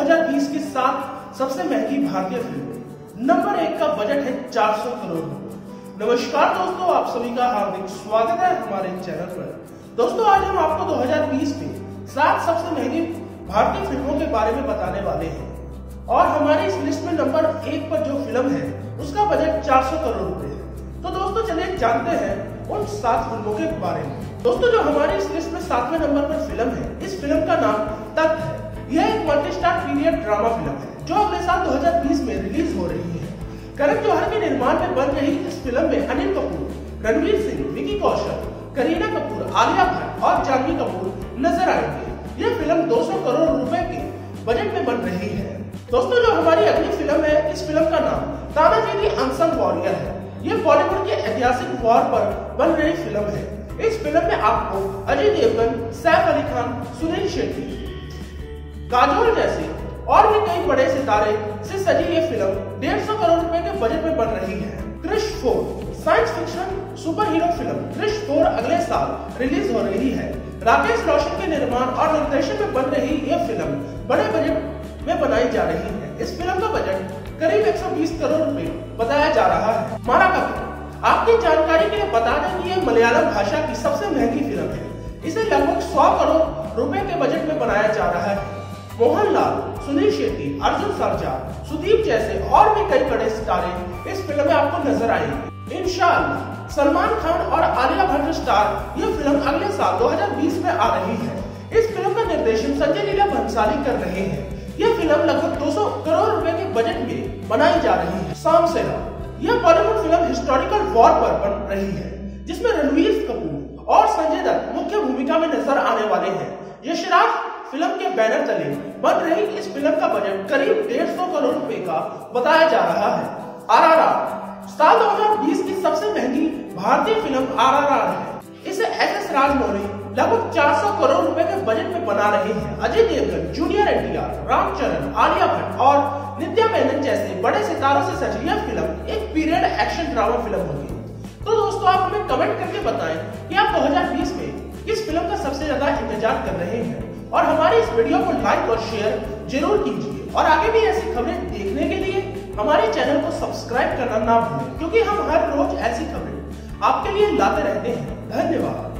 2020 की साथ सबसे महंगी भारतीय फिल्म नंबर 1 का बजट है 400 करोड़। नमस्कार दोस्तों, आप सभी का हार्दिक स्वागत है हमारे चैनल पर। दोस्तों, आज हम आपको 2020 में 7 सबसे महंगी भारतीय फिल्मों के बारे में बताने वाले हैं और हमारी इस लिस्ट में नंबर 1 पर जो फिल्म है उसका बजट 400 करोड़ रुपए है। तो दोस्तों चलिए जानते हैं उन 7 फिल्मों के बारे में। दोस्तों, जो हमारी इस लिस्ट में 7वें नंबर पर फिल्म है, इस फिल्म का नाम तख्त है। यह एक मल्टीस्टार पीरियड ड्रामा फिल्म है जो अगले साल 2020 में रिलीज हो रही है। करण जोहर के निर्माण में बन रही इस फिल्म में अनिल कपूर, रणवीर सिंह, विकी कौशल, करीना कपूर, आलिया भट्ट और जानवी कपूर नजर आएंगे। यह फिल्म 200 करोड़ रुपए के बजट में बन रही है। दोस्तों, जो हमारी अगली फिल्म है, इस फिल्म का नाम तानाजी द अनसंग वॉरियर है। यह बॉलीवुड के ऐतिहासिक वॉर पर बन रही फिल्म है। इस फिल्म में आपको अजय देवगन, सैफ खान, सुनील शेट्टी, काजोल जैसे और भी कई बड़े सितारे से सजी ये फिल्म 150 करोड़ रुपए के बजट में बन रही है। Krrish 4 science fiction super hero film Krrish 4 अगले साल रिलीज हो रही है। राकेश रोशन के निर्माण और निर्देशन में बन रही ये फिल्म बड़े बजट में बनाई जा रही है। इस फिल्म का बजट करीब 120 करोड़ रूपए बताया जा रहा है। मारा कपूर, आपकी जानकारी के लिए बता दें कि यह मलयालम भाषा की सबसे महंगी फिल्म है। इसे लगभग 100 करोड़ रुपए के बजट में बनाया जा रहा है। मोहनलाल, सुनील शेट्टी, अर्जुन सरजा, सुदीप जैसे और भी कई बड़े सितारे इस फिल्म में आपको नजर आएंगे। इंशाल्लाह, सलमान खान और आलिया भट्ट स्टार यह फिल्म अगले साल 2020 में आ रही है। इस फिल्म का निर्देशन संजय लीला भंसाली कर रहे हैं। यह फिल्म लगभग 200 करोड़ रुपए के बजट में बनाई जा रही है। सामसेना, यह बॉलीवुड फिल्म हिस्टोरिकल वॉर पर बन रही है जिसमें रणवीर कपूर और संजय दत्त मुख्य भूमिका में नजर आने वाले हैं। यशराज फिल्म के बैनर तले बन रही इस फिल्म का बजट करीब 150 करोड़ रुपए का बताया जा रहा है। आरआरआर, साल 2020 की सबसे महंगी भारतीय फिल्म आरआरआर है। इसे SS राजमौली लगभग 400 करोड़ रुपए के बजट में बना रहे हैं। अजय देवगन, जूनियर एनडीआर, रामचरण, आलिया भट्ट और निद्या बहन जैसे बड़े सितारों से सजी यह फिल्म एक पीरियड एक्शन ड्रामा फिल्म होगी। तो दोस्तों, आप हमें कमेंट करके बताएं कि आप 2020 में किस फिल्म का सबसे ज्यादा इंतजार कर रहे हैं और हमारी इस वीडियो को लाइक और शेयर जरूर कीजिए। और आगे भी ऐसी खबरें देखने के लिए हमारे चैनल को सब्सक्राइब करना ना भूलें, क्योंकि हम हर रोज ऐसी खबरें आपके लिए लाते रहते हैं। धन्यवाद।